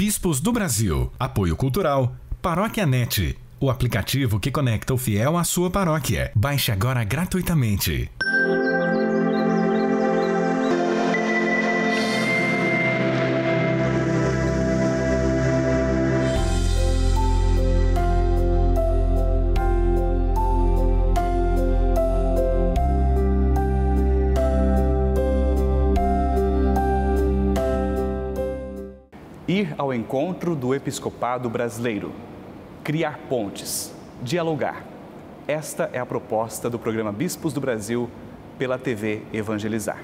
Bispos do Brasil, apoio cultural, Paróquia Net, o aplicativo que conecta o fiel à sua paróquia. Baixe agora gratuitamente. Ir ao encontro do episcopado brasileiro, criar pontes, dialogar. Esta é a proposta do programa Bispos do Brasil pela TV Evangelizar.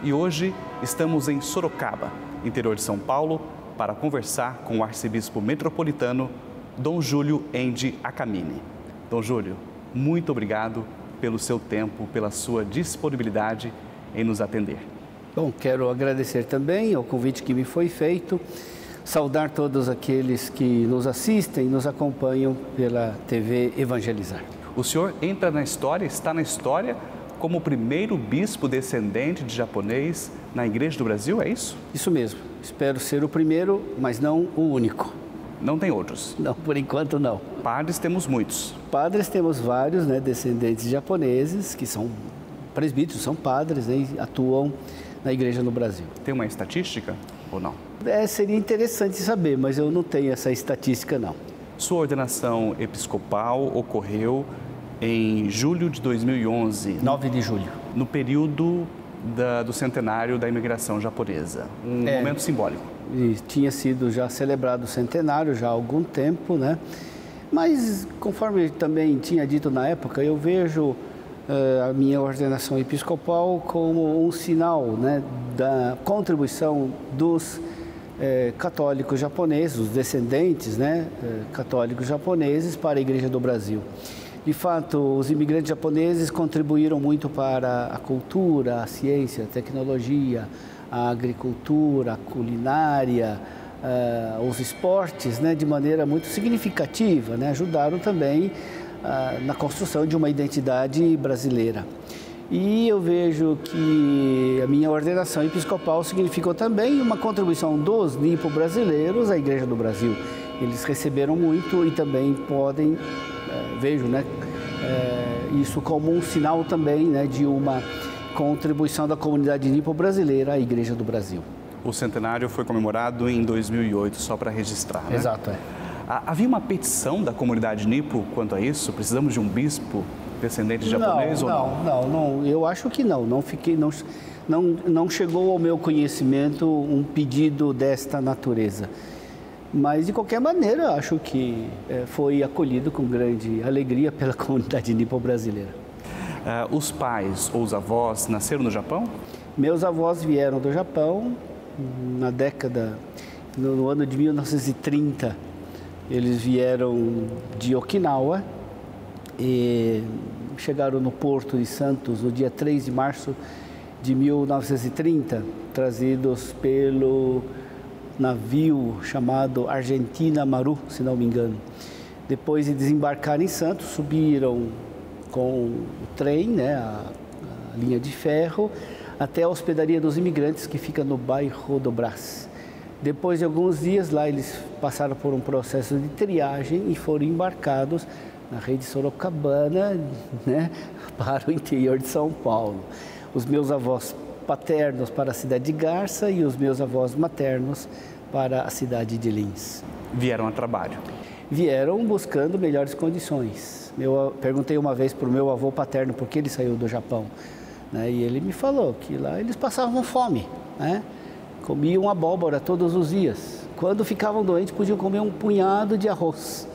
E hoje estamos em Sorocaba, interior de São Paulo, para conversar com o arcebispo metropolitano Dom Júlio Endi Akamine. Dom Júlio, muito obrigado pelo seu tempo, pela sua disponibilidade em nos atender. Bom, quero agradecer também ao convite que me foi feito. Saudar todos aqueles que nos assistem, nos acompanham pela TV Evangelizar. O senhor entra na história, está na história como o primeiro bispo descendente de japonês na Igreja do Brasil, é isso? Isso mesmo. Espero ser o primeiro, mas não o único. Não tem outros? Não, por enquanto não. Padres temos muitos. Padres temos vários, né, descendentes japoneses que são presbíteros, são padres, né, e atuam na Igreja no Brasil. Tem uma estatística ou não? Seria interessante saber, mas eu não tenho essa estatística, não. Sua ordenação episcopal ocorreu em julho de 2011. 9 de julho. No período do centenário da imigração japonesa. Um momento simbólico. E tinha sido já celebrado o centenário já há algum tempo, né? Mas, conforme também tinha dito na época, eu vejo a minha ordenação episcopal como um sinal, né, da contribuição dos católicos japoneses, os descendentes, né, católicos japoneses para a Igreja do Brasil. De fato, os imigrantes japoneses contribuíram muito para a cultura, a ciência, a tecnologia, a agricultura, a culinária, os esportes, né, de maneira muito significativa, né, ajudaram também na construção de uma identidade brasileira. E eu vejo que a minha ordenação episcopal significou também uma contribuição dos nipo-brasileiros à Igreja do Brasil. Eles receberam muito e também podem, vejo, né, isso como um sinal também, né, de uma contribuição da comunidade nipo-brasileira à Igreja do Brasil. O centenário foi comemorado em 2008, só para registrar, né? Exato, é. Havia uma petição da comunidade nipo quanto a isso? Precisamos de um bispo descendente de japonês ou não? Não, eu acho que não. Não chegou ao meu conhecimento um pedido desta natureza. Mas, de qualquer maneira, acho que foi acolhido com grande alegria pela comunidade nipo brasileira. Os pais ou os avós nasceram no Japão? Meus avós vieram do Japão na década, no ano de 1930. Eles vieram de Okinawa e chegaram no porto de Santos no dia 3 de março de 1930, trazidos pelo navio chamado Argentina Maru, se não me engano. Depois de desembarcar em Santos, subiram com o trem, né, a linha de ferro, até a hospedaria dos imigrantes que fica no bairro do Brás. Depois de alguns dias lá, eles passaram por um processo de triagem e foram embarcados na rede Sorocabana, né, para o interior de São Paulo. Os meus avós paternos para a cidade de Garça e os meus avós maternos para a cidade de Lins. Vieram a trabalho? Vieram buscando melhores condições. Eu perguntei uma vez para o meu avô paterno por que ele saiu do Japão, né, e ele me falou que lá eles passavam fome, né? Comiam abóbora todos os dias. Quando ficavam doentes, podiam comer um punhado de arroz.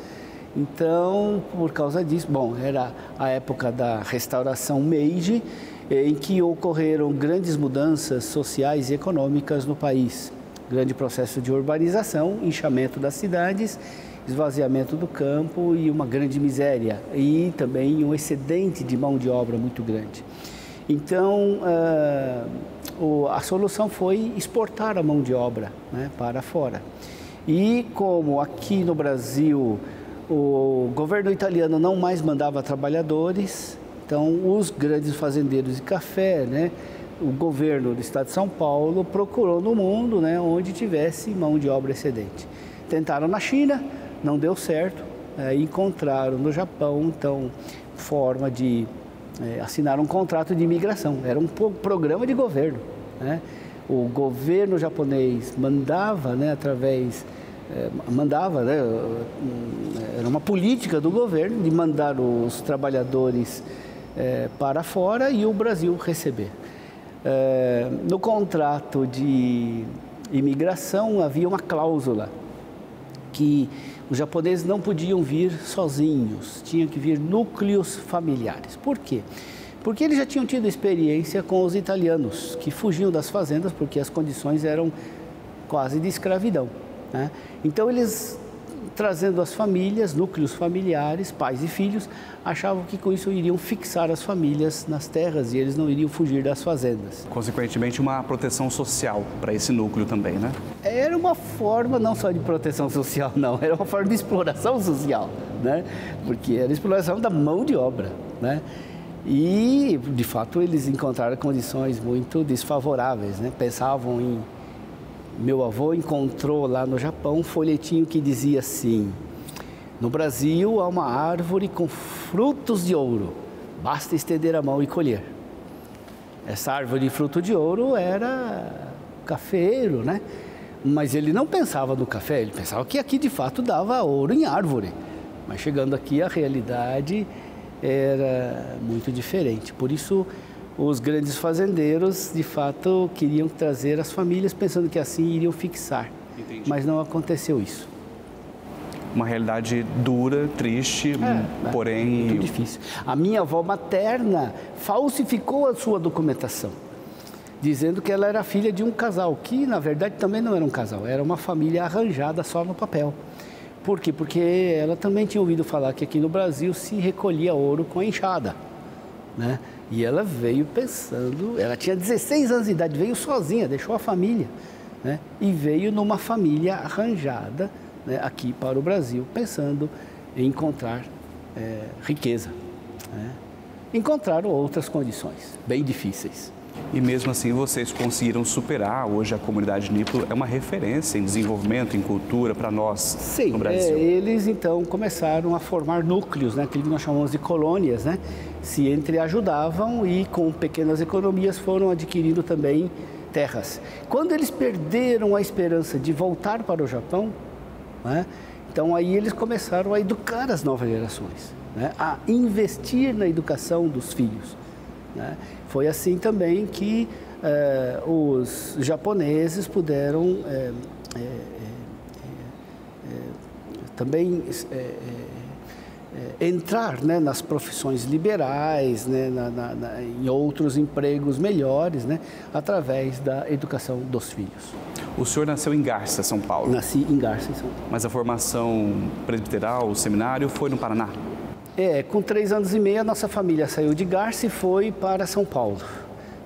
Então, por causa disso, bom, era a época da restauração Meiji, em que ocorreram grandes mudanças sociais e econômicas no país. Grande processo de urbanização, inchamento das cidades, esvaziamento do campo e uma grande miséria. E também um excedente de mão de obra muito grande. Então, a solução foi exportar a mão de obra, né, para fora. E como aqui no Brasil o governo italiano não mais mandava trabalhadores, então os grandes fazendeiros de café, né, o governo do estado de São Paulo procurou no mundo, né, onde tivesse mão de obra excedente. Tentaram na China, não deu certo, encontraram no Japão, então, forma de assinar um contrato de imigração. Era um programa de governo, né? O governo japonês mandava, né, através... mandava, né, era uma política do governo de mandar os trabalhadores para fora e o Brasil receber. No contrato de imigração havia uma cláusula que os japoneses não podiam vir sozinhos, tinham que vir núcleos familiares. Por quê? Porque eles já tinham tido experiência com os italianos, que fugiam das fazendas porque as condições eram quase de escravidão, né? Então eles, trazendo as famílias, núcleos familiares, pais e filhos, achavam que com isso iriam fixar as famílias nas terras e eles não iriam fugir das fazendas. Consequentemente, uma proteção social para esse núcleo também, né? Era uma forma não só de proteção social, não, era uma forma de exploração social, né? Porque era exploração da mão de obra, né? E, de fato, eles encontraram condições muito desfavoráveis, né? Pensavam em... Meu avô encontrou lá no Japão um folhetinho que dizia assim: no Brasil há uma árvore com frutos de ouro, basta estender a mão e colher. Essa árvore de fruto de ouro era cafeiro, né? Mas ele não pensava no café, ele pensava que aqui de fato dava ouro em árvore. Mas chegando aqui a realidade era muito diferente, por isso... Os grandes fazendeiros, de fato, queriam trazer as famílias pensando que assim iriam fixar. Entendi. Mas não aconteceu isso. Uma realidade dura, triste, porém... Muito difícil. A minha avó materna falsificou a sua documentação, dizendo que ela era filha de um casal, que na verdade também não era um casal, era uma família arranjada só no papel. Por quê? Porque ela também tinha ouvido falar que aqui no Brasil se recolhia ouro com a enxada, né? E ela veio pensando, ela tinha 16 anos de idade, veio sozinha, deixou a família, né? E veio numa família arranjada, né, aqui para o Brasil, pensando em encontrar riqueza, né? Encontraram outras condições bem difíceis. E mesmo assim vocês conseguiram superar. Hoje a comunidade nipo é uma referência em desenvolvimento, em cultura para nós. Sim, no Brasil. Eles então começaram a formar núcleos, né, aquilo que nós chamamos de colônias, né, se entreajudavam e com pequenas economias foram adquirindo também terras. Quando eles perderam a esperança de voltar para o Japão, né, então aí eles começaram a educar as novas gerações, né, a investir na educação dos filhos, né. Foi assim também que os japoneses puderam também entrar, né, nas profissões liberais, né, em outros empregos melhores, né, através da educação dos filhos. O senhor nasceu em Garça, São Paulo? Nasci em Garça, em São Paulo. Mas a formação presbiteral, o seminário, foi no Paraná? Com 3 anos e meio, a nossa família saiu de Garça e foi para São Paulo.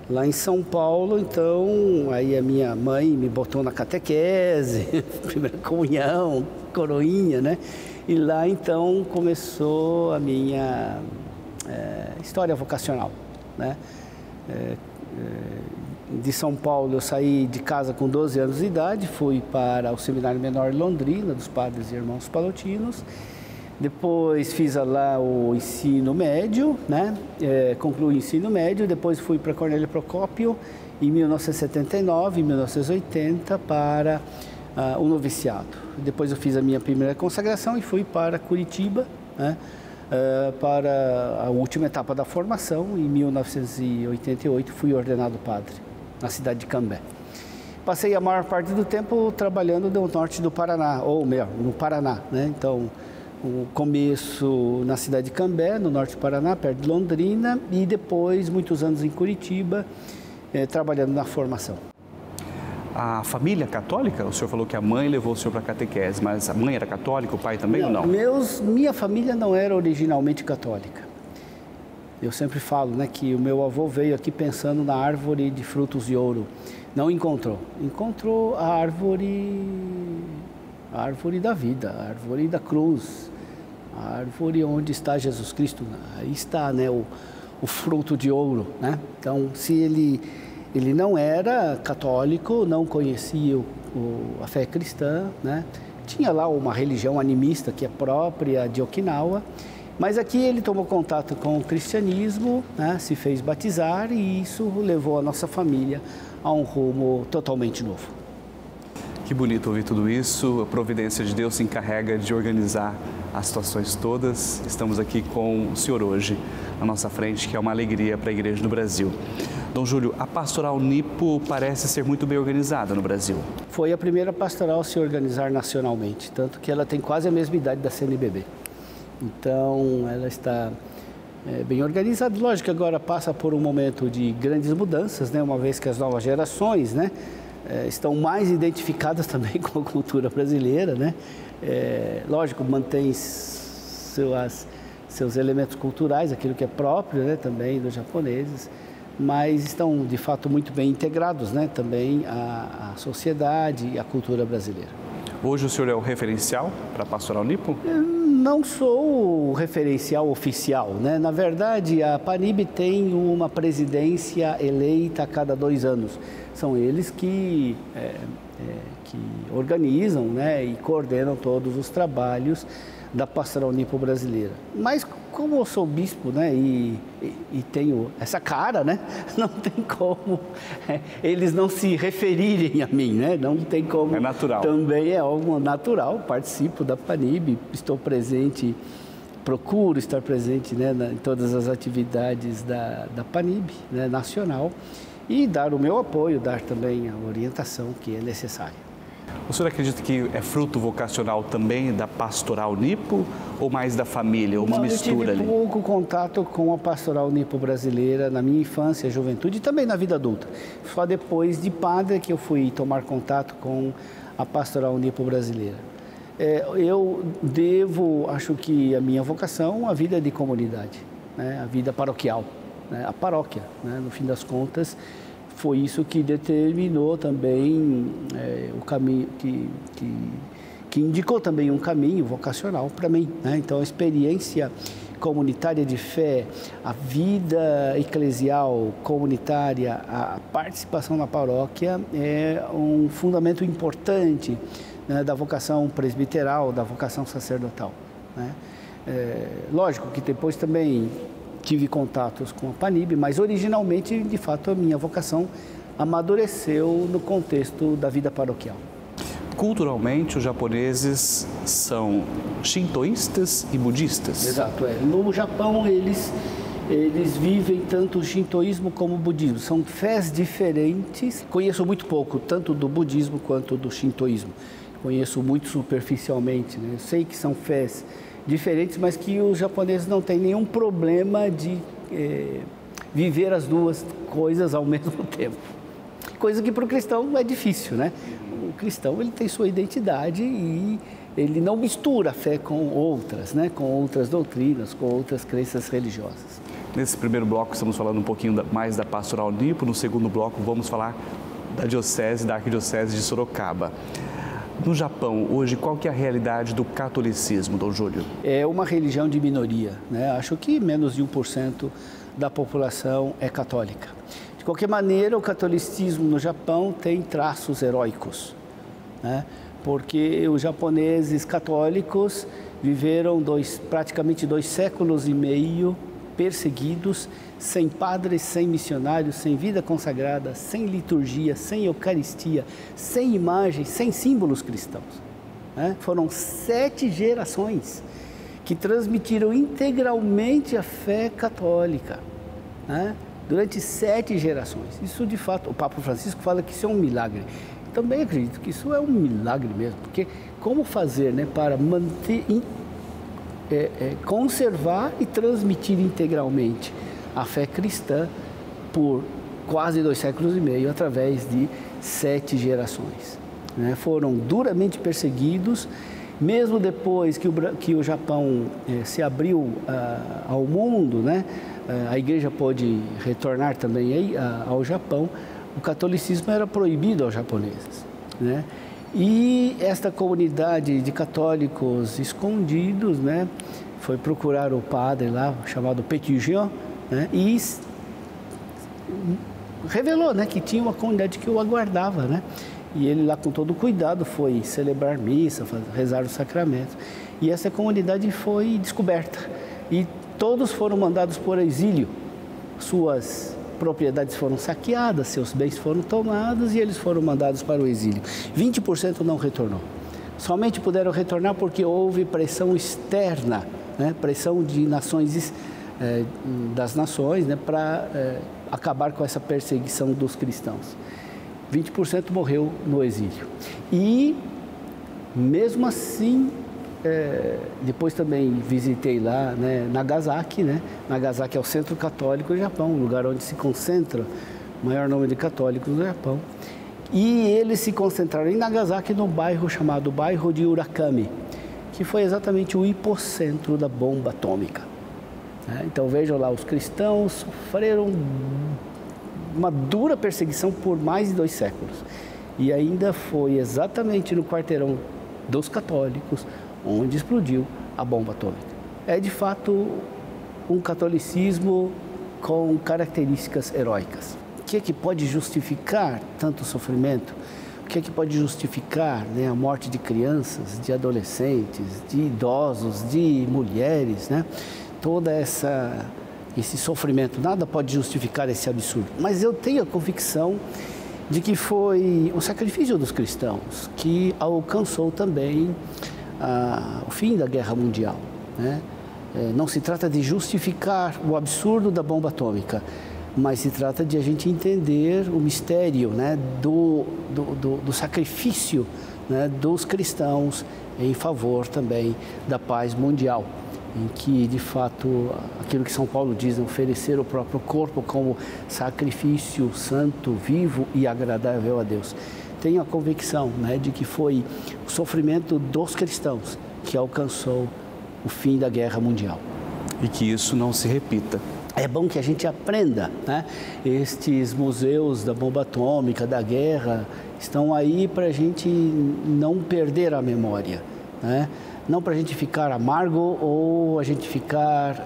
Lá em São Paulo, então, aí a minha mãe me botou na catequese, primeira comunhão, coroinha, né? E lá, então, começou a minha história vocacional, né? De São Paulo, eu saí de casa com 12 anos de idade, fui para o Seminário Menor Londrina, dos Padres e Irmãos Palotinos. Depois fiz lá o ensino médio, né? Concluí o ensino médio, depois fui para Cornélio Procópio em 1979, em 1980 para o noviciado. Depois eu fiz a minha primeira consagração e fui para Curitiba, né? Para a última etapa da formação, em 1988 fui ordenado padre na cidade de Cambé. Passei a maior parte do tempo trabalhando no norte do Paraná, ou melhor, no Paraná, né? Então... O começo na cidade de Cambé, no norte do Paraná, perto de Londrina, e depois muitos anos em Curitiba, trabalhando na formação. A família católica? O senhor falou que a mãe levou o senhor para a catequese, mas a mãe era católica, o pai também não, ou não? Minha família não era originalmente católica. Eu sempre falo, né, que o meu avô veio aqui pensando na árvore de frutos de ouro. Não encontrou. Encontrou a árvore da vida, a árvore da cruz. A árvore onde está Jesus Cristo, aí está, né, o fruto de ouro, né? Então, se ele Ele não era católico, não conhecia a fé cristã, né? Tinha lá uma religião animista que é própria de Okinawa, mas aqui ele tomou contato com o cristianismo, né? Se fez batizar e isso levou a nossa família a um rumo totalmente novo. Que bonito ouvir tudo isso. A providência de Deus se encarrega de organizar as situações todas. Estamos aqui com o senhor hoje, à nossa frente, que é uma alegria para a Igreja do Brasil. Dom Júlio, a pastoral Nipo parece ser muito bem organizada no Brasil. Foi a primeira pastoral a se organizar nacionalmente, tanto que ela tem quase a mesma idade da CNBB. Então, ela está bem organizada. Lógico que agora passa por um momento de grandes mudanças, né? Uma vez que as novas gerações, né, estão mais identificadas também com a cultura brasileira, né? Lógico, mantém seus elementos culturais, aquilo que é próprio, né, também dos japoneses, mas estão, de fato, muito bem integrados, né, também à sociedade e à cultura brasileira. Hoje o senhor é o referencial para a pastoral Nipo? Não sou o referencial oficial, né? Na verdade, a PANIB tem uma presidência eleita a cada 2 anos. São eles que organizam, né, e coordenam todos os trabalhos da pastoral Nipo brasileira. Mas como eu sou bispo, né, e tenho essa cara, né, não tem como eles não se referirem a mim, né, não tem como. É natural. Também é algo natural, participo da PANIB, estou presente, procuro estar presente, né, em todas as atividades da PANIB, né, nacional, e dar o meu apoio, dar também a orientação que é necessária. O senhor acredita que é fruto vocacional também da pastoral Nipo ou mais da família, ou uma mistura ali? Eu tive pouco contato com a pastoral Nipo brasileira na minha infância, juventude e também na vida adulta. Só depois de padre que eu fui tomar contato com a pastoral Nipo brasileira. Eu devo, acho que a minha vocação, a vida de comunidade, né? A vida paroquial, né? A paróquia, né? No fim das contas. Foi isso que determinou também o caminho, que indicou também um caminho vocacional para mim, né? Então, a experiência comunitária de fé, a vida eclesial comunitária, a participação na paróquia é um fundamento importante, né, da vocação presbiteral, da vocação sacerdotal, né? Lógico que depois também tive contatos com a PANIB, mas originalmente, de fato, a minha vocação amadureceu no contexto da vida paroquial. Culturalmente, os japoneses são shintoístas e budistas? Exato, é. No Japão, eles vivem tanto o shintoísmo como o budismo. São fés diferentes. Conheço muito pouco, tanto do budismo quanto do shintoísmo. Conheço muito superficialmente, né? Eu sei que são fés diferentes, mas que os japoneses não têm nenhum problema de viver as duas coisas ao mesmo tempo. Coisa que para o cristão é difícil, né? O cristão, ele tem sua identidade e ele não mistura a fé com outras, né? Com outras doutrinas, com outras crenças religiosas. Nesse primeiro bloco estamos falando um pouquinho mais da pastoral Nipo, no segundo bloco vamos falar da diocese, da arquidiocese de Sorocaba. No Japão, hoje, qual que é a realidade do catolicismo, Dom Júlio? É uma religião de minoria, né? Acho que menos de 1% da população é católica. De qualquer maneira, o catolicismo no Japão tem traços heróicos, né? Porque os japoneses católicos viveram praticamente 2,5 séculos perseguidos, sem padres, sem missionários, sem vida consagrada, sem liturgia, sem eucaristia, sem imagens, sem símbolos cristãos, né? Foram 7 gerações que transmitiram integralmente a fé católica, né? Durante 7 gerações. Isso, de fato, o Papa Francisco fala que isso é um milagre. Também acredito que isso é um milagre mesmo, porque como fazer, né, para manter, conservar e transmitir integralmente a fé cristã por quase 2,5 séculos, através de 7 gerações. Né? Foram duramente perseguidos, mesmo depois que o Japão se abriu ao mundo, né? A igreja pôde retornar também ao Japão, o catolicismo era proibido aos japoneses, né? E esta comunidade de católicos escondidos, né, foi procurar o padre lá, chamado Petitjean, né, e revelou, né, que tinha uma comunidade que o aguardava, né? E ele lá com todo cuidado foi celebrar missa, rezar o sacramento. E essa comunidade foi descoberta. E todos foram mandados por exílio. Suas propriedades foram saqueadas, seus bens foram tomados e eles foram mandados para o exílio. 20% não retornou. Somente puderam retornar porque houve pressão externa, né? Pressão de nações, das nações, né? Para acabar com essa perseguição dos cristãos. 20% morreu no exílio. E, mesmo assim, depois também visitei lá, né, Nagasaki, né? Nagasaki é o centro católico do Japão, um lugar onde se concentra o maior número de católicos do Japão. E eles se concentraram em Nagasaki, no bairro chamado bairro de Urakami, que foi exatamente o hipocentro da bomba atômica. Então vejam lá, os cristãos sofreram uma dura perseguição por mais de 2 séculos. E ainda foi exatamente no quarteirão dos católicos onde explodiu a bomba atômica. É de fato um catolicismo com características heróicas. O que é que pode justificar tanto sofrimento? O que é que pode justificar, né, a morte de crianças, de adolescentes, de idosos, de mulheres, né? Toda essa... esse sofrimento, nada pode justificar esse absurdo. Mas eu tenho a convicção de que foi o sacrifício dos cristãos que alcançou também o fim da Guerra Mundial, né? Não se trata de justificar o absurdo da bomba atômica, mas se trata de a gente entender o mistério, né, do sacrifício, né, dos cristãos em favor também da paz mundial, em que, de fato, aquilo que São Paulo diz, oferecer o próprio corpo como sacrifício santo, vivo e agradável a Deus. Tenho a convicção, né, de que foi o sofrimento dos cristãos que alcançou o fim da Guerra Mundial. E que isso não se repita. É bom que a gente aprenda, né? Estes museus da bomba atômica, da guerra, estão aí para a gente não perder a memória, né? Não para a gente ficar amargo ou a gente ficar...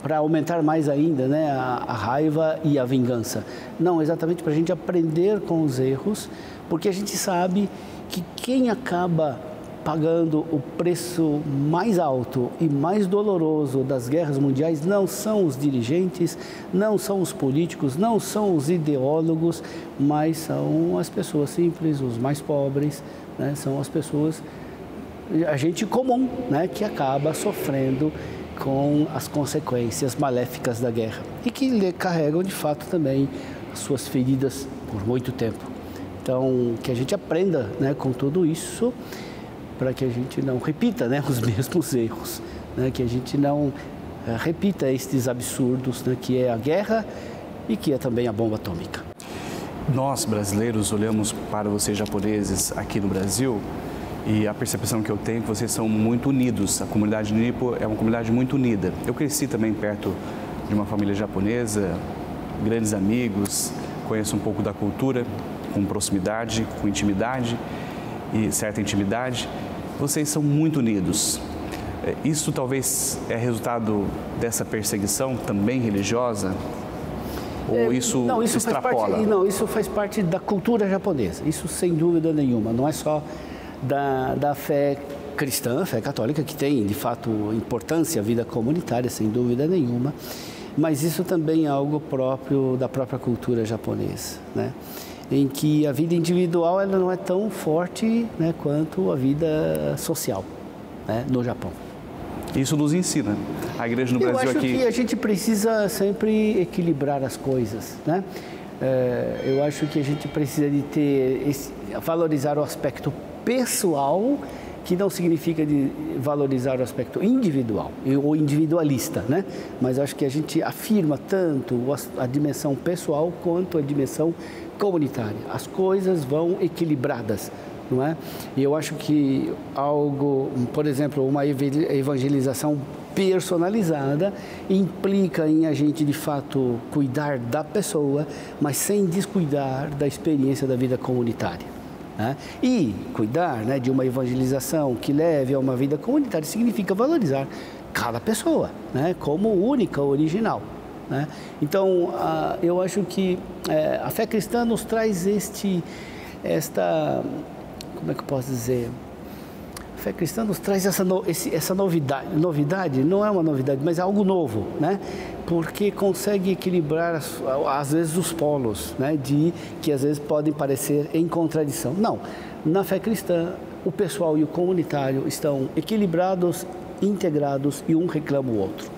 para aumentar mais ainda, né, a raiva e a vingança. Não, exatamente para a gente aprender com os erros, porque a gente sabe que quem acaba pagando o preço mais alto e mais doloroso das guerras mundiais não são os dirigentes, não são os políticos, não são os ideólogos, mas são as pessoas simples, os mais pobres, né? São as pessoas, a gente comum, né, que acaba sofrendo com as consequências maléficas da guerra e que lhe carregam, de fato, também as suas feridas por muito tempo. Então, que a gente aprenda, né, com tudo isso, para que a gente não repita, né, os mesmos erros, né, que a gente não repita estes absurdos, né, que é a guerra e que é também a bomba atômica. Nós, brasileiros, olhamos para vocês japoneses aqui no Brasil e a percepção que eu tenho é que vocês são muito unidos. A comunidade Nippo é uma comunidade muito unida. Eu cresci também perto de uma família japonesa, grandes amigos, conheço um pouco da cultura, com proximidade, com intimidade e certa intimidade. Vocês são muito unidos. Isso talvez é resultado dessa perseguição também religiosa? Ou isso, não, isso extrapola? Não, isso faz parte da cultura japonesa. Isso sem dúvida nenhuma. Não é só da fé cristã, fé católica, que tem, de fato, importância à vida comunitária, sem dúvida nenhuma. Mas isso também é algo próprio da própria cultura japonesa, né? Em que a vida individual ela não é tão forte, né, quanto a vida social, né, no Japão. Isso nos ensina. A igreja no Brasil aqui... Eu acho que a gente precisa sempre equilibrar as coisas, né? Eu acho que a gente precisa de ter... valorizar o aspecto pessoal, que não significa de valorizar o aspecto individual ou individualista, né? Mas acho que a gente afirma tanto a dimensão pessoal quanto a dimensão comunitária. As coisas vão equilibradas, não é? E eu acho que algo, por exemplo, uma evangelização personalizada implica em a gente, de fato, cuidar da pessoa, mas sem descuidar da experiência da vida comunitária, né? E cuidar, né, de uma evangelização que leve a uma vida comunitária significa valorizar cada pessoa, né, como única, original. né? Então, eu acho que a fé cristã nos traz esta, como é que eu posso dizer? A fé cristã nos traz essa novidade. Novidade não é uma novidade, mas é algo novo, né? Porque consegue equilibrar, às vezes, os polos, né? Que às vezes podem parecer em contradição. Não, na fé cristã, o pessoal e o comunitário estão equilibrados, integrados e um reclama o outro.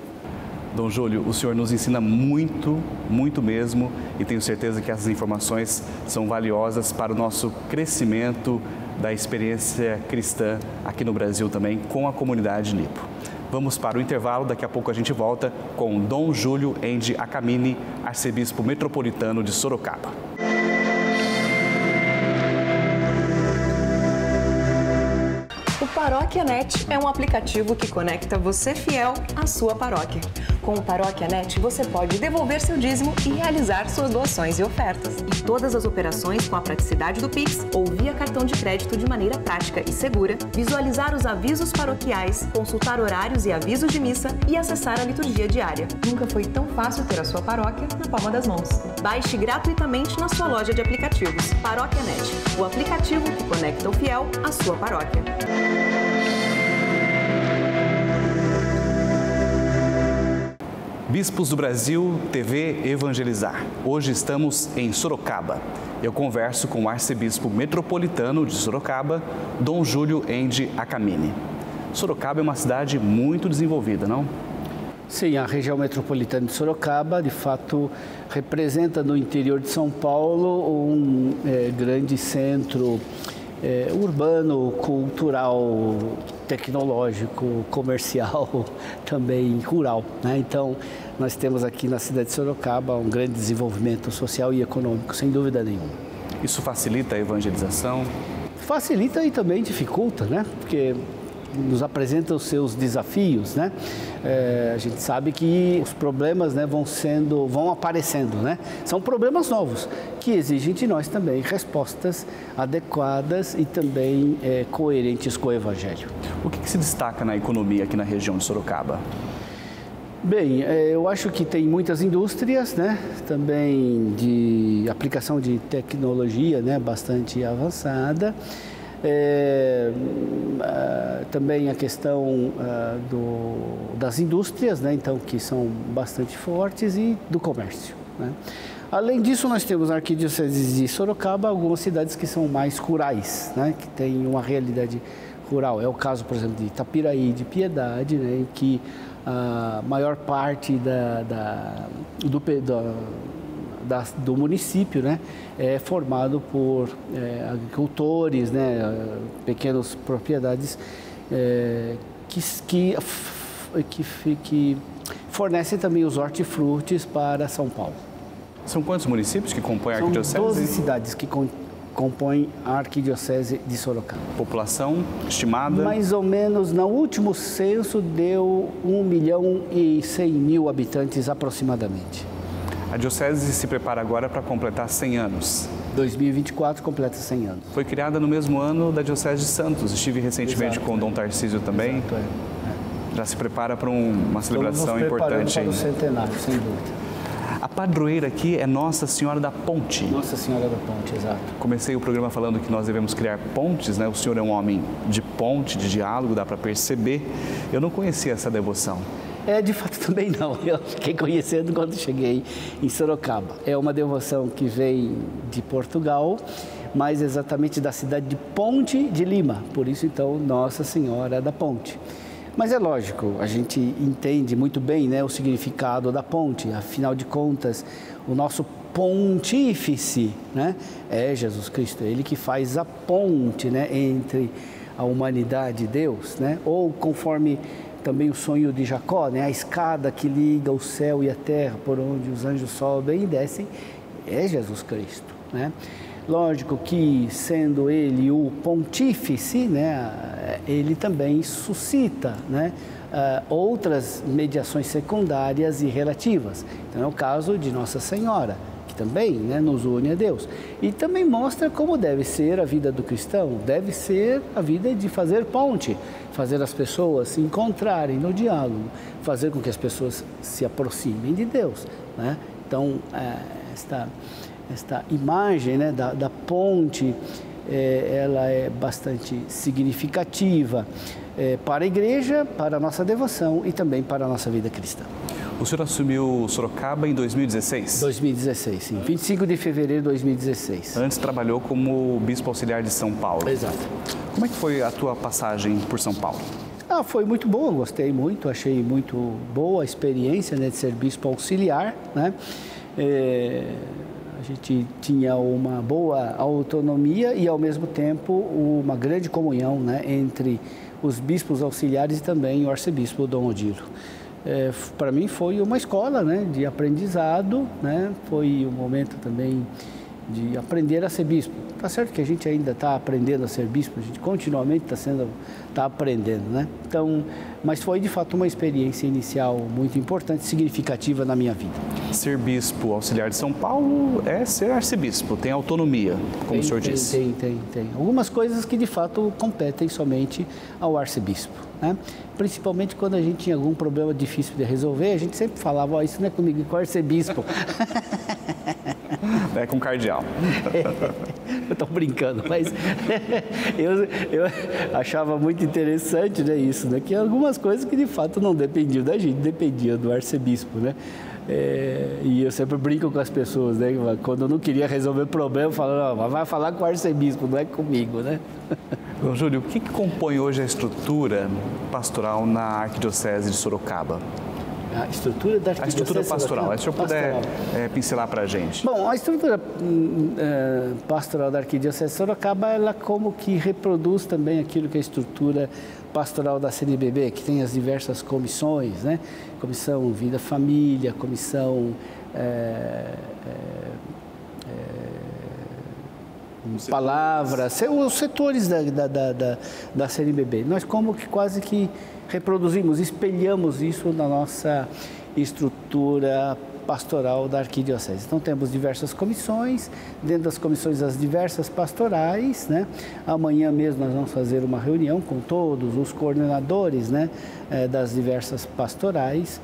Dom Júlio, o senhor nos ensina muito, muito mesmo, e tenho certeza que essas informações são valiosas para o nosso crescimento da experiência cristã aqui no Brasil também, com a comunidade Nipo. Vamos para o intervalo, daqui a pouco a gente volta com Dom Júlio Endi Akamine, arcebispo metropolitano de Sorocaba. Paróquia Net é um aplicativo que conecta você fiel à sua paróquia. Com o Paróquia Net, você pode devolver seu dízimo e realizar suas doações e ofertas. E todas as operações com a praticidade do Pix ou via cartão de crédito de maneira prática e segura, visualizar os avisos paroquiais, consultar horários e avisos de missa e acessar a liturgia diária. Nunca foi tão fácil ter a sua paróquia na palma das mãos. Baixe gratuitamente na sua loja de aplicativos. Paróquia Net, o aplicativo que conecta o fiel à sua paróquia. Bispos do Brasil, TV Evangelizar. Hoje estamos em Sorocaba. Eu converso com o arcebispo metropolitano de Sorocaba, Dom Júlio Endi Akamine. Sorocaba é uma cidade muito desenvolvida, não? Sim, a região metropolitana de Sorocaba, de fato, representa no interior de São Paulo um grande centro urbano, cultural, tecnológico, comercial, também rural, né? Então, nós temos aqui na cidade de Sorocaba um grande desenvolvimento social e econômico, sem dúvida nenhuma. Isso facilita a evangelização? Facilita e também dificulta, né? Porque nos apresenta os seus desafios, né? A gente sabe que os problemas, né, vão aparecendo, né? São problemas novos que exigem de nós também respostas adequadas e também coerentes com o Evangelho. O que se destaca na economia aqui na região de Sorocaba? Bem, eu acho que tem muitas indústrias, né? Também de aplicação de tecnologia, né, bastante avançada. Também a questão das indústrias, né, então, que são bastante fortes, e do comércio, né? Além disso, nós temos na Arquidiocese de Sorocaba algumas cidades que são mais rurais, né, que têm uma realidade rural. É o caso, por exemplo, de Itapiraí, de Piedade, né, em que a maior parte do município, né, é formado por agricultores, né, pequenas propriedades que fornecem também os hortifrutis para São Paulo. São quantos municípios que compõem a arquidiocese? São 12 cidades que compõem a arquidiocese de Sorocaba. População estimada? Mais ou menos, no último censo, deu 1.100.000 habitantes aproximadamente. A diocese se prepara agora para completar 100 anos. 2024 completa 100 anos. Foi criada no mesmo ano da diocese de Santos. Estive recentemente com o Dom Tarcísio também. Exato, Já se prepara para uma celebração importante. Para o centenário, sem dúvida. A padroeira aqui é Nossa Senhora da Ponte. Nossa Senhora da Ponte, exato. Comecei o programa falando que nós devemos criar pontes, né? O senhor é um homem de ponte, de diálogo, dá para perceber. Eu não conhecia essa devoção. De fato, também não. Eu fiquei conhecendo quando cheguei em Sorocaba. É uma devoção que vem de Portugal, mas exatamente da cidade de Ponte de Lima. Por isso, então, Nossa Senhora da Ponte. Mas é lógico, a gente entende muito bem, né, o significado da ponte. Afinal de contas, o nosso pontífice, né, é Jesus Cristo. Ele que faz a ponte, né, entre a humanidade e Deus, né? Ou conforme também o sonho de Jacó, né? A escada que liga o céu e a terra, por onde os anjos sobem e descem, é Jesus Cristo, né? Lógico que, sendo ele o pontífice, né, ele também suscita, né, outras mediações secundárias e relativas. Então é o caso de Nossa Senhora, que que também, né, nos une a Deus. E também mostra como deve ser a vida do cristão, deve ser a vida de fazer ponte, fazer as pessoas se encontrarem no diálogo, fazer com que as pessoas se aproximem de Deus, né? Então, esta imagem, né, da ponte, ela é bastante significativa para a igreja, para a nossa devoção e também para a nossa vida cristã. O senhor assumiu Sorocaba em 2016? 2016, sim. 25 de fevereiro de 2016. Antes trabalhou como bispo auxiliar de São Paulo. Exato. Como é que foi a tua passagem por São Paulo? Ah, foi muito boa, gostei muito, achei muito boa a experiência, né, de ser bispo auxiliar, né? A gente tinha uma boa autonomia e, ao mesmo tempo, uma grande comunhão, né, entre os bispos auxiliares e também o arcebispo Dom Odilo. Para mim foi uma escola, né, de aprendizado, né, foi um momento também de aprender a ser bispo. Tá certo que a gente ainda está aprendendo a ser bispo, a gente continuamente está aprendendo, né? Então, mas foi de fato uma experiência inicial muito importante, significativa na minha vida. Ser bispo auxiliar de São Paulo é ser arcebispo, tem autonomia, como o senhor disse. Tem. Algumas coisas que de fato competem somente ao arcebispo, né? Principalmente quando a gente tinha algum problema difícil de resolver, a gente sempre falava, isso não é comigo, é com o arcebispo. É com o cardeal. Eu estou brincando, mas eu achava muito interessante, né, isso, né? Que algumas coisas que de fato não dependiam da gente, dependiam do arcebispo, né? E eu sempre brinco com as pessoas, né? Quando eu não queria resolver o problema, eu falava, vai falar com o arcebispo, não é comigo, né? Dom Júlio, o que compõe hoje a estrutura pastoral na Arquidiocese de Sorocaba? A estrutura da arquidiocese, a estrutura pastoral, se o senhor puder pincelar para a gente. Bom, a estrutura pastoral da Arquidiocese de Sorocaba, ela como que reproduz também aquilo que é a estrutura pastoral da CNBB, que tem as diversas comissões, né? Comissão Vida Família, Comissão Palavras, os setores da CNBB. Nós como que quase que reproduzimos, espelhamos isso na nossa estrutura pastoral da Arquidiocese. Então temos diversas comissões, dentro das comissões as diversas pastorais, né? Amanhã mesmo nós vamos fazer uma reunião com todos os coordenadores, né, das diversas pastorais,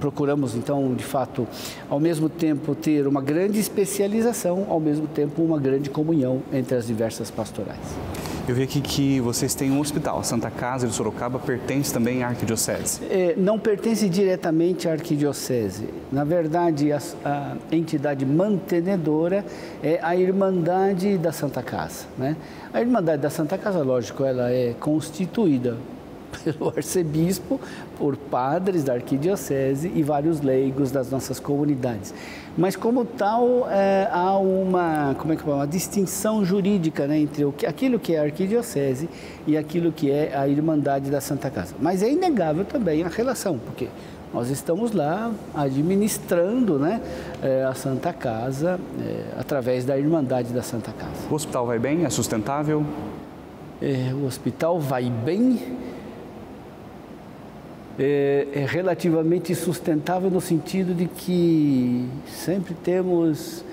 procuramos então de fato ao mesmo tempo ter uma grande especialização, ao mesmo tempo uma grande comunhão entre as diversas pastorais. Eu vi aqui que vocês têm um hospital, a Santa Casa de Sorocaba pertence também à Arquidiocese? Não pertence diretamente à Arquidiocese. Na verdade, a entidade mantenedora é a Irmandade da Santa Casa, né? A Irmandade da Santa Casa, lógico, ela é constituída pelo arcebispo, por padres da arquidiocese e vários leigos das nossas comunidades. Mas como tal, há uma, uma distinção jurídica, né, entre aquilo que é a arquidiocese e aquilo que é a Irmandade da Santa Casa. Mas é inegável também a relação, porque nós estamos lá administrando, né, a Santa Casa através da Irmandade da Santa Casa. O hospital vai bem? É sustentável? O hospital vai bem. É relativamente sustentável no sentido de que sempre temos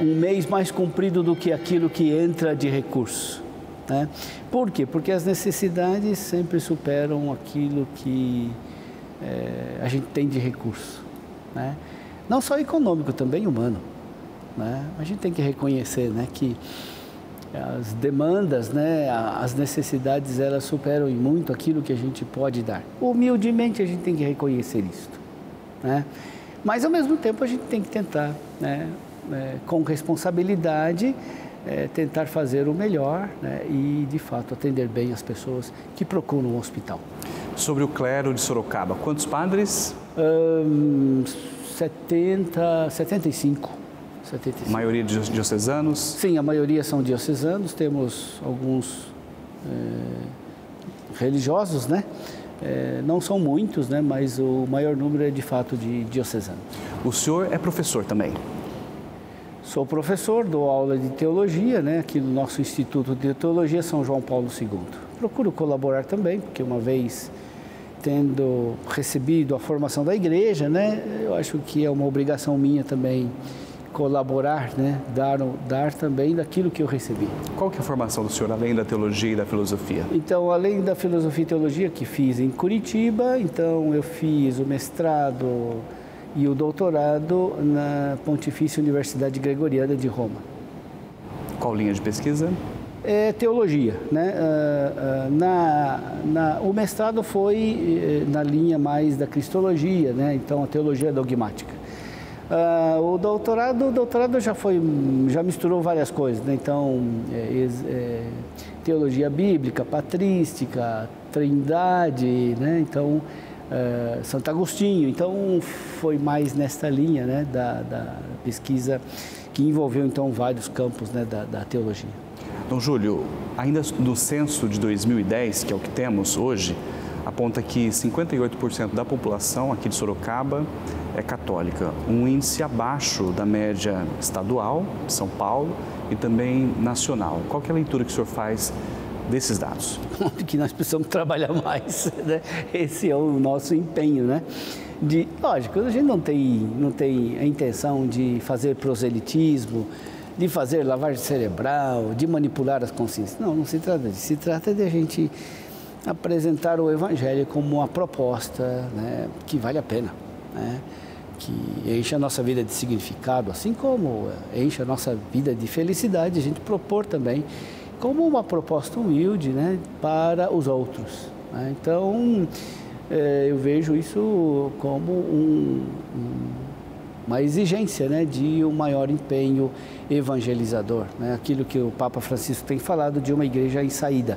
um mês mais comprido do que aquilo que entra de recurso, né? Por quê? Porque as necessidades sempre superam aquilo que a gente tem de recurso, né? Não só econômico, também humano, né? A gente tem que reconhecer, né, que as demandas, né, as necessidades, elas superam em muito aquilo que a gente pode dar. Humildemente a gente tem que reconhecer isso, né? Mas ao mesmo tempo a gente tem que tentar, né, com responsabilidade, tentar fazer o melhor, né, e de fato atender bem as pessoas que procuram o hospital. Sobre o clero de Sorocaba, quantos padres? 75. A maioria de diocesanos? Sim, a maioria são diocesanos, temos alguns religiosos, né? Não são muitos, né? Mas o maior número é de fato de diocesanos. O senhor é professor também? Sou professor, dou aula de teologia, né? Aqui no nosso Instituto de Teologia São João Paulo II. Procuro colaborar também, porque uma vez tendo recebido a formação da igreja, né, eu acho que é uma obrigação minha também colaborar, né, dar também daquilo que eu recebi. Qual que é a formação do senhor, além da teologia e da filosofia? Então, além da filosofia e teologia que fiz em Curitiba, então eu fiz o mestrado e o doutorado na Pontifícia Universidade Gregoriana de Roma. Qual linha de pesquisa? É teologia, né? O mestrado foi na linha mais da cristologia, né? Então a teologia dogmática. O doutorado já misturou várias coisas, né? Então teologia bíblica, patrística, trindade, né? Então Santo Agostinho, então foi mais nesta linha, né, da pesquisa que envolveu então vários campos, né, da teologia. Dom Júlio, ainda do censo de 2010, que é o que temos hoje, aponta que 58% da população aqui de Sorocaba é católica, um índice abaixo da média estadual, São Paulo, e também nacional. Qual que é a leitura que o senhor faz desses dados? Que nós precisamos trabalhar mais, né? Esse é o nosso empenho, né? Lógico, a gente não tem a intenção de fazer proselitismo, de fazer lavagem cerebral, de manipular as consciências. Não, não se trata disso. Se trata de a gente apresentar o Evangelho como uma proposta, né, que vale a pena, né? Que enche a nossa vida de significado, assim como enche a nossa vida de felicidade, a gente propor também como uma proposta humilde, né, para os outros, né? Então, eu vejo isso como uma exigência, né, de um maior empenho evangelizador, né? Aquilo que o Papa Francisco tem falado de uma igreja em saída.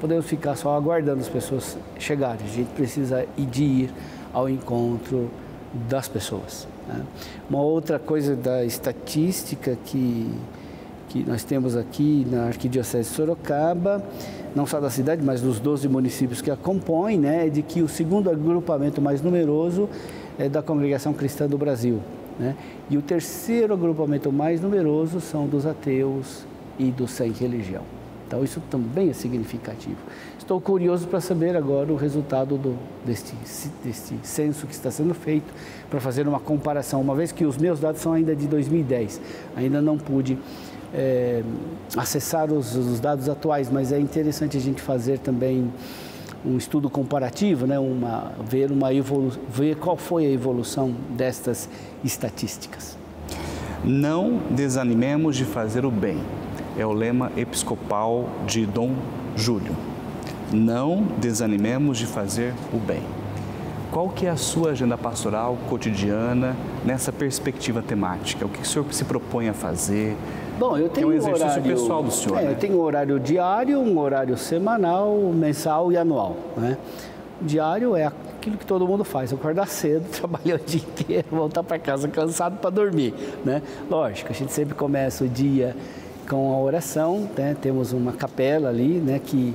Podemos ficar só aguardando as pessoas chegarem, a gente precisa ir ao encontro das pessoas, né? Uma outra coisa da estatística que nós temos aqui na Arquidiocese de Sorocaba, não só da cidade, mas dos 12 municípios que a compõem, né, de que o segundo agrupamento mais numeroso é da Congregação Cristã do Brasil, né, e o terceiro agrupamento mais numeroso são dos ateus e dos sem religião. Então isso também é significativo. Estou curioso para saber agora o resultado deste censo que está sendo feito, para fazer uma comparação, uma vez que os meus dados são ainda de 2010, ainda não pude acessar os dados atuais, mas é interessante a gente fazer também um estudo comparativo, né? ver qual foi a evolução destas estatísticas. Não desanimemos de fazer o bem, é o lema episcopal de Dom Júlio. Não desanimemos de fazer o bem. Qual que é a sua agenda pastoral cotidiana nessa perspectiva temática? O que o senhor se propõe a fazer? Bom, eu tenho um exercício pessoal do senhor, né? Eu tenho um horário diário, um horário semanal, mensal e anual, né? Diário é aquilo que todo mundo faz, acordar cedo, trabalhar o dia inteiro, voltar para casa cansado para dormir, né? Lógico, a gente sempre começa o dia com a oração, né? Temos uma capela ali, né, que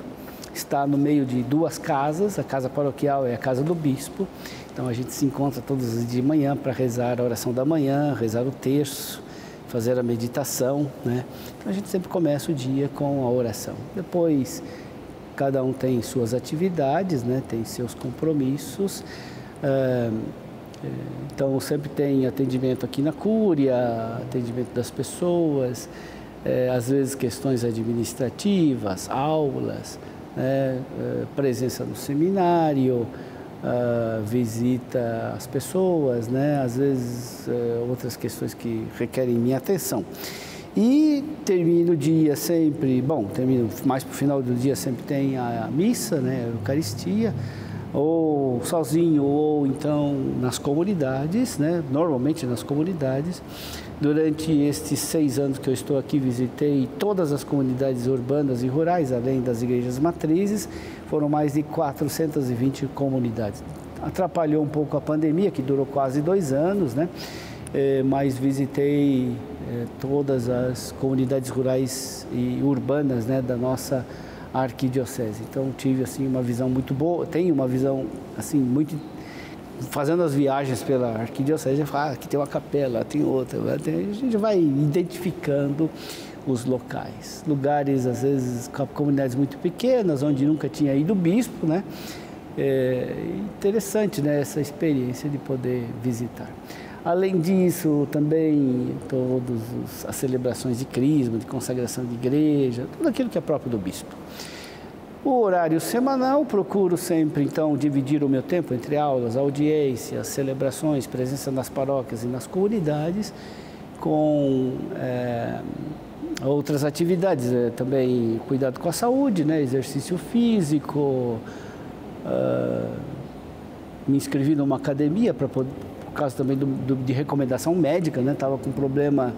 está no meio de duas casas, a casa paroquial é a casa do bispo, então a gente se encontra todos os dias de manhã para rezar a oração da manhã, rezar o terço, fazer a meditação, né? Então a gente sempre começa o dia com a oração. Depois, cada um tem suas atividades, né, tem seus compromissos, então sempre tem atendimento aqui na cúria, atendimento das pessoas, às vezes questões administrativas, aulas, presença no seminário, visita às pessoas, né? Às vezes outras questões que requerem minha atenção. E termino o dia sempre, termino mais para o final do dia, sempre tem a missa, né, a Eucaristia, ou sozinho ou então nas comunidades, né, normalmente nas comunidades. Durante estes 6 anos que eu estou aqui, visitei todas as comunidades urbanas e rurais, além das igrejas matrizes, foram mais de 420 comunidades. Atrapalhou um pouco a pandemia, que durou quase 2 anos, né? Mas visitei todas as comunidades rurais e urbanas, né, da nossa arquidiocese. Então tive assim uma visão muito boa, tenho uma visão assim muito, fazendo as viagens pela arquidiocese, aqui tem uma capela, tem outra, a gente vai identificando os locais, lugares às vezes comunidades muito pequenas onde nunca tinha ido o bispo, né? É interessante, né, essa experiência de poder visitar. Além disso, também todas as celebrações de crisma, de consagração de igreja, tudo aquilo que é próprio do bispo. O horário semanal, procuro sempre, então, dividir o meu tempo entre aulas, audiências, celebrações, presença nas paróquias e nas comunidades, com outras atividades, também cuidado com a saúde, né, exercício físico. Me inscrevi numa academia, por causa também de recomendação médica, né, estava com problema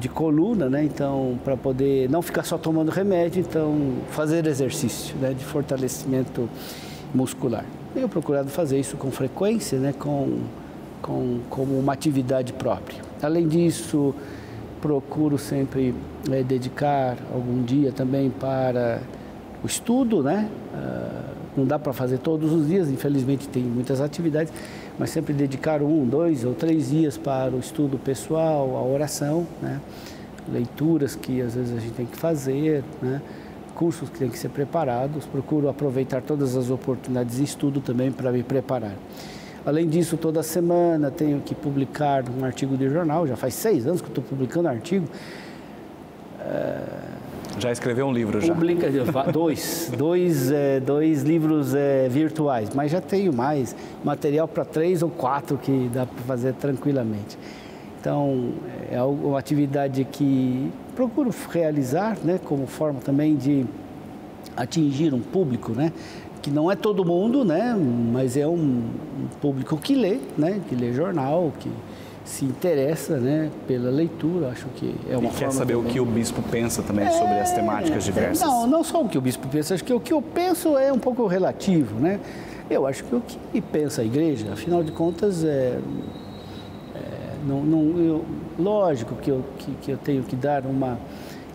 de coluna, né, então para poder não ficar só tomando remédio, então fazer exercício, né, de fortalecimento muscular. Tenho procurado fazer isso com frequência, né, como uma atividade própria. Além disso, procuro sempre dedicar algum dia também para o estudo, né, não dá para fazer todos os dias, infelizmente tem muitas atividades, mas sempre dedicar 1, 2 ou 3 dias para o estudo pessoal, a oração, né? Leituras que às vezes a gente tem que fazer, né? Cursos que tem que ser preparados. Procuro aproveitar todas as oportunidades de estudo também para me preparar. Além disso, toda semana tenho que publicar um artigo de jornal, já faz 6 anos que estou publicando artigo. Já escreveu um livro, já? Publica, dois livros virtuais, mas já tenho mais material para 3 ou 4 que dá para fazer tranquilamente. Então, é uma atividade que procuro realizar, né, como forma também de atingir um público, né, que não é todo mundo, né, mas é um público que lê, né, que lê jornal, que se interessa, né, pela leitura, acho que é uma forma... E quer saber também o que o bispo pensa também sobre as temáticas diversas? Não só o que o bispo pensa, acho que o que eu penso é um pouco relativo, né? Eu acho que o que pensa a igreja, afinal de contas, lógico que eu tenho que dar uma...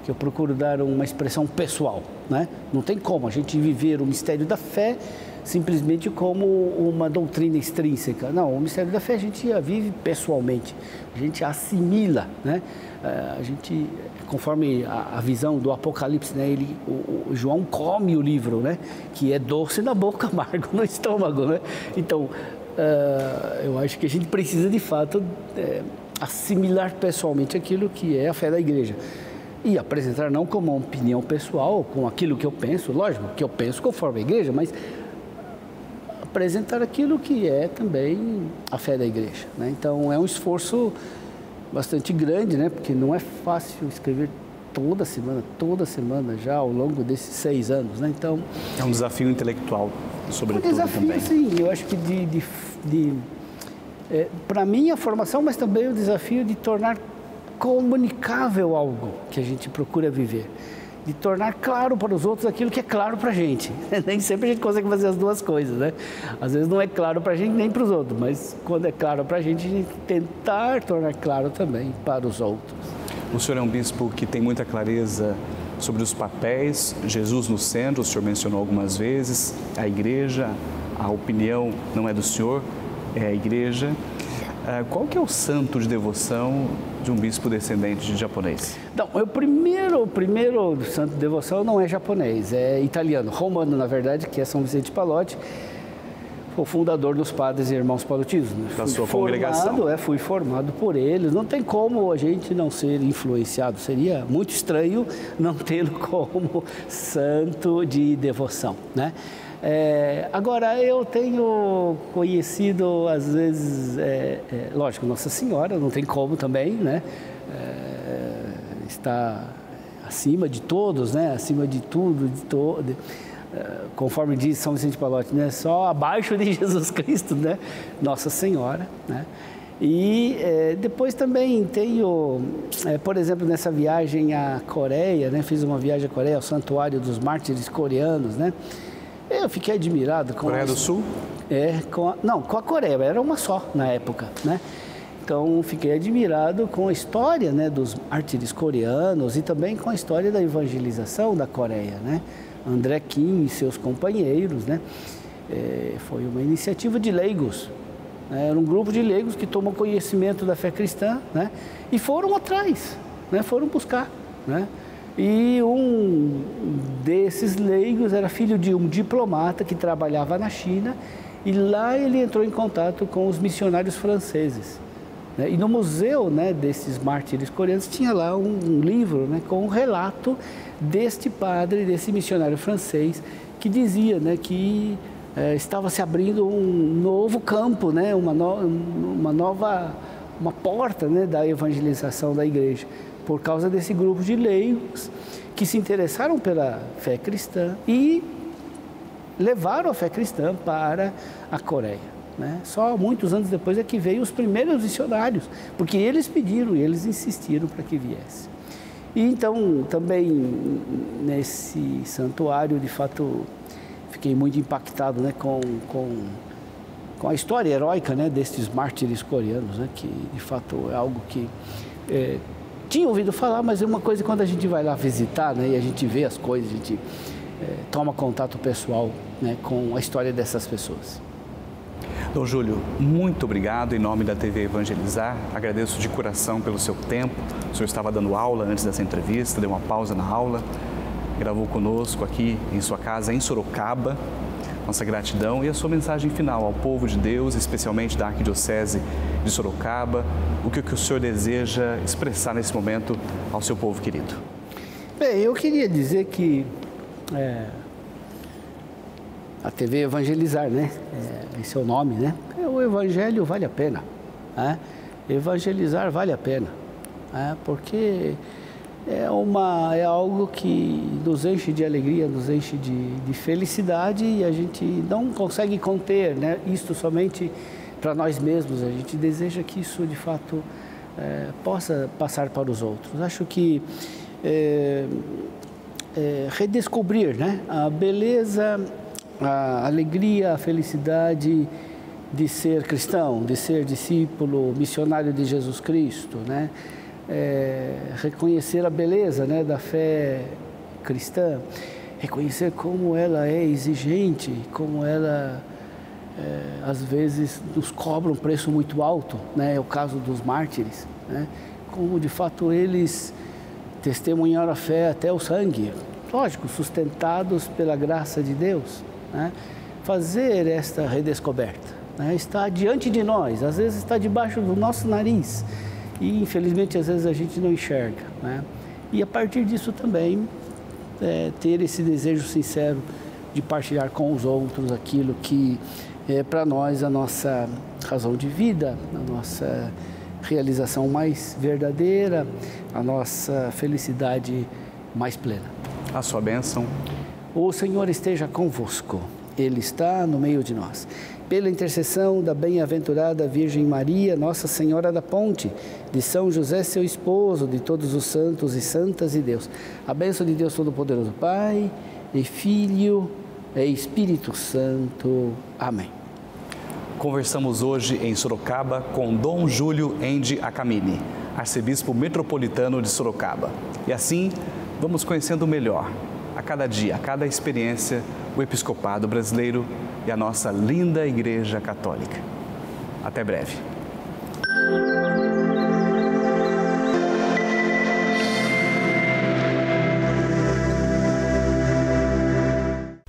que eu procuro dar uma expressão pessoal, né? Não tem como a gente viver o mistério da fé simplesmente como uma doutrina extrínseca. Não, o mistério da fé a gente vive pessoalmente, a gente assimila, né? A gente, conforme a visão do Apocalipse, né? O João come o livro, né? Que é doce na boca, amargo no estômago, né? Então, eu acho que a gente precisa de fato assimilar pessoalmente aquilo que é a fé da igreja. E apresentar não como uma opinião pessoal, com aquilo que eu penso, lógico, que eu penso conforme a igreja, mas apresentar aquilo que é também a fé da igreja, né? Então, é um esforço bastante grande, né? Porque não é fácil escrever toda semana, já ao longo desses 6 anos, né? Então... É um desafio intelectual, sobretudo, também. Sim, eu acho que para mim, a formação, mas também o desafio de tornar comunicável algo que a gente procura viver, de tornar claro para os outros aquilo que é claro para a gente. Nem sempre a gente consegue fazer as duas coisas, né? Às vezes não é claro para a gente nem para os outros, mas quando é claro para a gente tentar tornar claro também para os outros. O senhor é um bispo que tem muita clareza sobre os papéis, Jesus no centro, o senhor mencionou algumas vezes, a igreja, a opinião não é do senhor, é a igreja. Qual que é o santo de devoção de um bispo descendente de japonês? Não, o primeiro santo de devoção não é japonês, é italiano, romano na verdade, que é São Vicente Palotti, o fundador dos Padres e Irmãos Palotinos. Da sua congregação. Fui formado por eles, não tem como a gente não ser influenciado, seria muito estranho não tê-lo como santo de devoção, né? Agora, eu tenho conhecido, às vezes, lógico, Nossa Senhora, não tem como também, né? Está acima de todos, né? Acima de tudo, de todo, conforme diz São Vicente Palotti, né? Só abaixo de Jesus Cristo, né? Nossa Senhora, né? E depois também tenho, por exemplo, nessa viagem à Coreia, né? Fiz uma viagem à Coreia, ao Santuário dos Mártires Coreanos, né? Eu fiquei admirado com a Coreia do Sul? Com a Coreia, era uma só na época, né? Então, fiquei admirado com a história, né, dos mártires coreanos e também com a história da evangelização da Coreia, né? André Kim e seus companheiros, né? Foi uma iniciativa de leigos, né? Era um grupo de leigos que tomou conhecimento da fé cristã, né? E foram atrás, né? Foram buscar, né? E um desses leigos era filho de um diplomata que trabalhava na China, e lá ele entrou em contato com os missionários franceses. E no museu, né, desses mártires coreanos tinha lá um livro, né, com um relato deste padre, desse missionário francês, que dizia, né, que estava se abrindo um novo campo, né, uma porta, né, da evangelização da igreja, por causa desse grupo de leigos que se interessaram pela fé cristã e levaram a fé cristã para a Coreia. Né? Só muitos anos depois é que veio os primeiros missionários, porque eles pediram e eles insistiram para que viesse. E então, também nesse santuário, de fato, fiquei muito impactado, né, com a história heróica, né, destes mártires coreanos, né, que de fato é algo que tinha ouvido falar, mas é uma coisa que quando a gente vai lá visitar, né, e a gente vê as coisas, a gente toma contato pessoal, né, com a história dessas pessoas. Dom Júlio, muito obrigado em nome da TV Evangelizar. Agradeço de coração pelo seu tempo. O senhor estava dando aula antes dessa entrevista, deu uma pausa na aula, gravou conosco aqui em sua casa, em Sorocaba. Nossa gratidão e a sua mensagem final ao povo de Deus, especialmente da Arquidiocese de Sorocaba. O que o senhor deseja expressar nesse momento ao seu povo querido? Bem, eu queria dizer que a TV Evangelizar, né? Esse é o nome, né? O Evangelho vale a pena, né? Evangelizar vale a pena, né? Porque é algo que nos enche de alegria, nos enche de felicidade, e a gente não consegue conter, né, isto somente para nós mesmos. A gente deseja que isso, de fato, possa passar para os outros. Acho que redescobrir, né, a beleza, a alegria, a felicidade de ser cristão, de ser discípulo, missionário de Jesus Cristo, né? Reconhecer a beleza, né, da fé cristã, reconhecer como ela é exigente, como ela, às vezes, nos cobra um preço muito alto, né? É o caso dos mártires, né? Como, de fato, eles testemunharam a fé até o sangue, lógico, sustentados pela graça de Deus. Né? Fazer esta redescoberta, né, está diante de nós, às vezes está debaixo do nosso nariz e infelizmente às vezes a gente não enxerga, né? E a partir disso também ter esse desejo sincero de partilhar com os outros aquilo que é para nós a nossa razão de vida, a nossa realização mais verdadeira, a nossa felicidade mais plena. A sua bênção. O Senhor esteja convosco, Ele está no meio de nós. Pela intercessão da bem-aventurada Virgem Maria, Nossa Senhora da Ponte, de São José, seu esposo, de todos os santos e santas de Deus. A bênção de Deus Todo-Poderoso, Pai, e Filho, e Espírito Santo. Amém. Conversamos hoje em Sorocaba com Dom Júlio Endi Akamine, arcebispo metropolitano de Sorocaba. E assim, vamos conhecendo melhor, a cada dia, a cada experiência, o Episcopado Brasileiro e a nossa linda Igreja Católica. Até breve.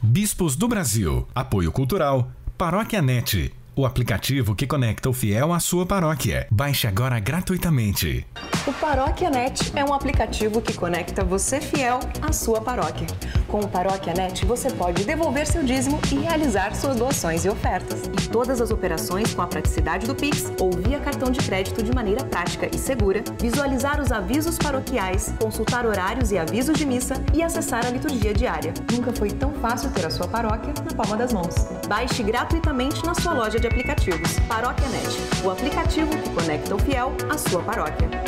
Bispos do Brasil. Apoio Cultural. Paróquia Net. O aplicativo que conecta o fiel à sua paróquia. Baixe agora gratuitamente. O Paróquia Net é um aplicativo que conecta você fiel à sua paróquia. Com o Paróquia Net, você pode devolver seu dízimo e realizar suas doações e ofertas. E todas as operações com a praticidade do Pix ou via cartão de crédito de maneira prática e segura, visualizar os avisos paroquiais, consultar horários e avisos de missa e acessar a liturgia diária. Nunca foi tão fácil ter a sua paróquia na palma das mãos. Baixe gratuitamente na sua loja de aplicativos. Paróquia Net, o aplicativo que conecta o fiel à sua paróquia.